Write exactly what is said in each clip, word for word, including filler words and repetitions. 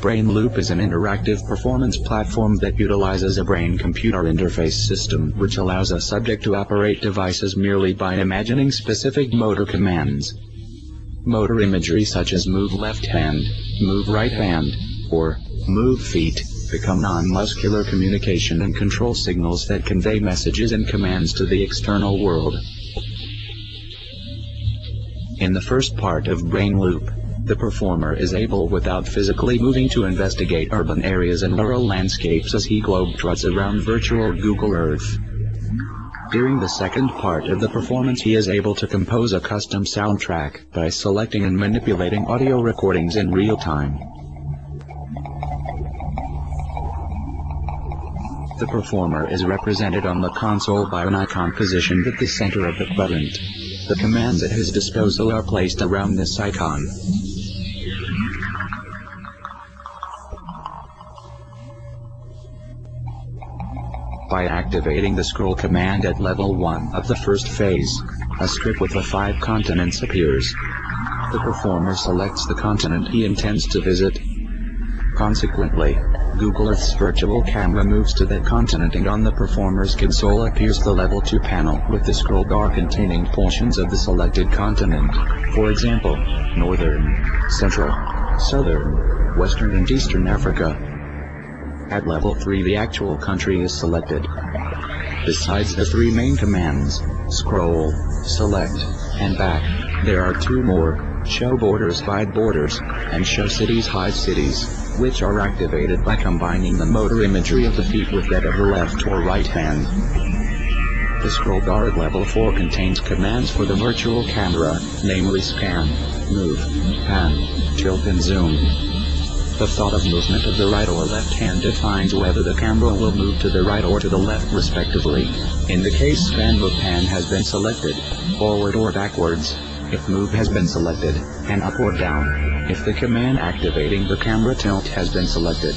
Brainloop is an interactive performance platform that utilizes a brain-computer interface system which allows a subject to operate devices merely by imagining specific motor commands. Motor imagery such as move left hand, move right hand, or move feet, become non-muscular communication and control signals that convey messages and commands to the external world. In the first part of Brainloop, the performer is able without physically moving to investigate urban areas and rural landscapes as he globetrots around virtual Google Earth. During the second part of the performance he is able to compose a custom soundtrack by selecting and manipulating audio recordings in real time. The performer is represented on the console by an icon positioned at the center of the quadrant. The commands at his disposal are placed around this icon. By activating the scroll command at level one of the first phase, a strip with the five continents appears. The performer selects the continent he intends to visit. Consequently, Google Earth's virtual camera moves to that continent and on the performer's console appears the level two panel with the scroll bar containing portions of the selected continent, for example, Northern, Central, Southern, Western and Eastern Africa. At level three the actual country is selected. Besides the three main commands, scroll, select, and back, there are two more, show borders hide borders, and show cities hide cities, which are activated by combining the motor imagery of the feet with that of the left or right hand. The scroll bar at level four contains commands for the virtual camera, namely scan, move, pan, tilt and zoom. The thought of movement of the right or left hand defines whether the camera will move to the right or to the left respectively. In the case scan, move pan has been selected, forward or backwards. If move has been selected, and up or down. If the command activating the camera tilt has been selected.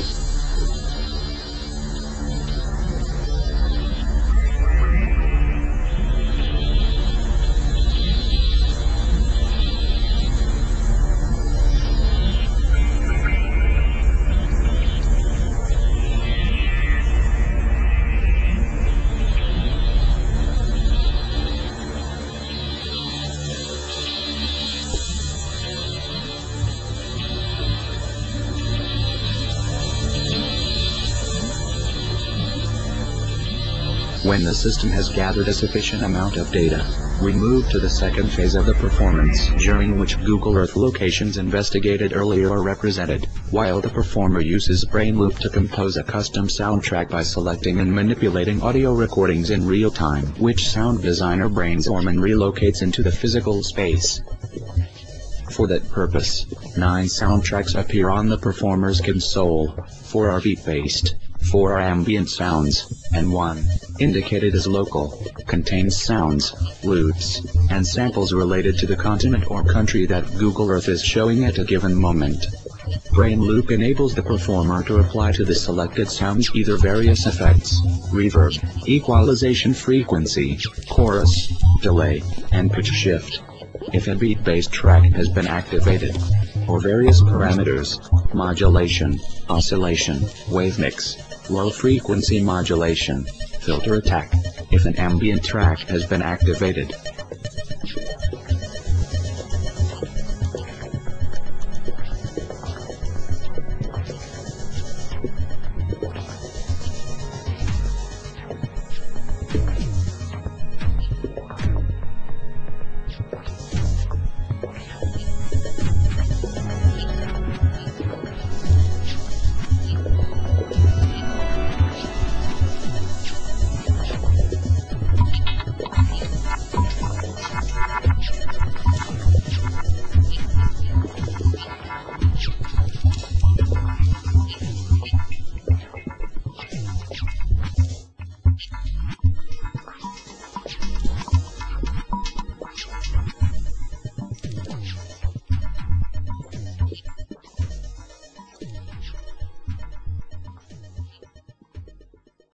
When the system has gathered a sufficient amount of data, we move to the second phase of the performance, during which Google Earth locations investigated earlier are represented, while the performer uses Brainloop to compose a custom soundtrack by selecting and manipulating audio recordings in real time, which sound designer brainstorms and relocates into the physical space. For that purpose, nine soundtracks appear on the performer's console, four are beat-based, four are ambient sounds, and one, indicated as local, contains sounds, loops, and samples related to the continent or country that Google Earth is showing at a given moment. Brainloop enables the performer to apply to the selected sounds either various effects, reverb, equalization frequency, chorus, delay, and pitch shift, if a beat-based track has been activated, or various parameters, modulation, oscillation, wave mix, low-frequency modulation, filter attack, if an ambient track has been activated,